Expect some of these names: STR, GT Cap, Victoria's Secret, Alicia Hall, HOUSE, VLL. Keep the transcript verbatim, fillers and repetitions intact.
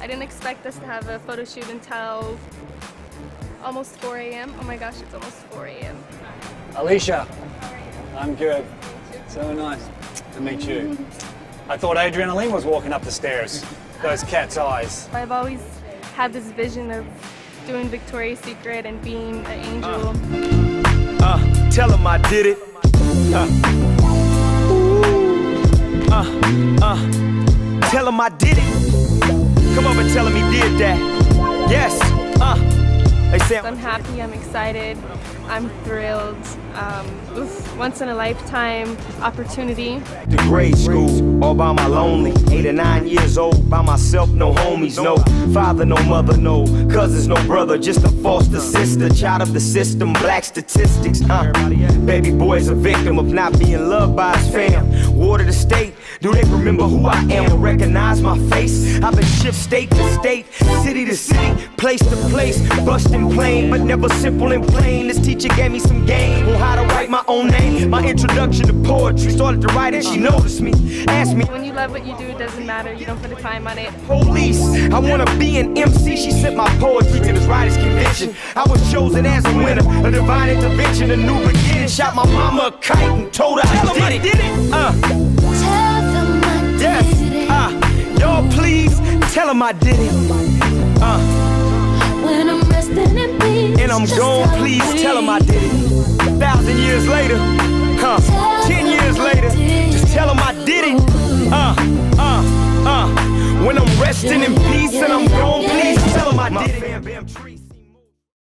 I didn't expect us to have a photo shoot until almost four A M Oh my gosh, it's almost four A M Alicia, how are you? I'm good. So nice to meet you. I thought Adrenaline was walking up the stairs. Those cat's eyes. I've always had this vision of doing Victoria's Secret and being an angel. Uh, uh, tell him I did it. Uh, ooh, uh, uh, tell him I did it. Come over and tell him he did that. Yes. Uh. I'm happy, I'm excited, I'm thrilled. Um, oof, once in a lifetime opportunity. The grade school, all by my lonely. Eight or nine years old, by myself, no homies, no father, no mother, no cousins, no brother, just a foster sister, child of the system, black statistics. Uh, baby boy's a victim of not being loved by his fam. Ward of the state, do they remember who I am or recognize my face? I've been shipped state to state, city to city, place to place, busting plain, but never simple and plain. This teacher gave me some game on how to write my own name. My introduction to poetry, started to write it, she noticed me, asked me. When you love what you do, it doesn't matter, you don't put a time on it. Police, I wanna be an M C, she sent my poetry to this writer's convention. I was chosen as a winner, a divine intervention, a new beginning. Shot my mama a kite and told her I did it. Uh, yes, uh, y'all please, tell him I did it. Uh. When I'm resting in peace, and I'm gone, please tell him I did it. A thousand years later, huh? Ten years later, just tell him I did it. Uh, uh, uh. When I'm resting in peace and I'm gone, please tell him I did it.